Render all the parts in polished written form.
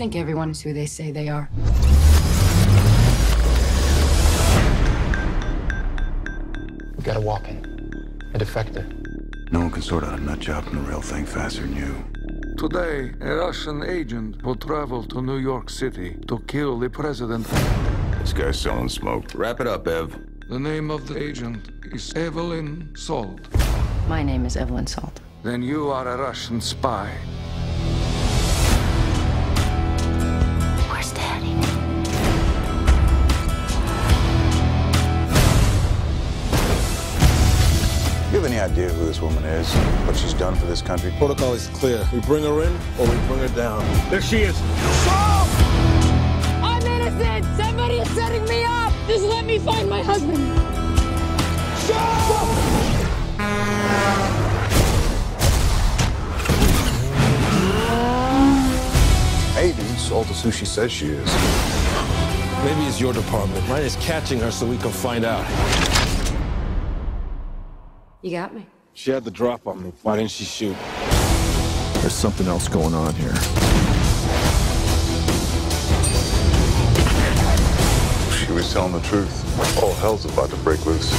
think everyone is who they say they are. We got a walk-in, a defector. No one can sort out a nut job from the real thing faster than you. Today, a Russian agent will travel to New York City to kill the president. This guy's selling smoke. Wrap it up, Ev. The name of the agent is Evelyn Salt. My name is Evelyn Salt. Then you are a Russian spy. Where's Daddy? Do you have any idea who this woman is? What she's done for this country? Protocol is clear. We bring her in or we bring her down. There she is. Stop! I'm innocent! Somebody is setting me up! Just let me find my husband. Stop! Maybe Salta's who she says she is. Maybe it's your department. Mine is catching her so we can find out. You got me. She had the drop on me. Why didn't she shoot? There's something else going on here. She was telling the truth. All hell's about to break loose.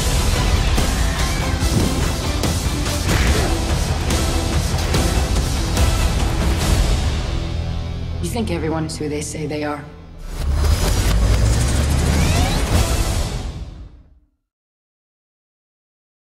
You think everyone is who they say they are.